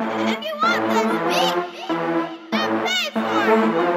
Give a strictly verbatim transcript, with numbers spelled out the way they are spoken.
If you want this beat, then pay for it!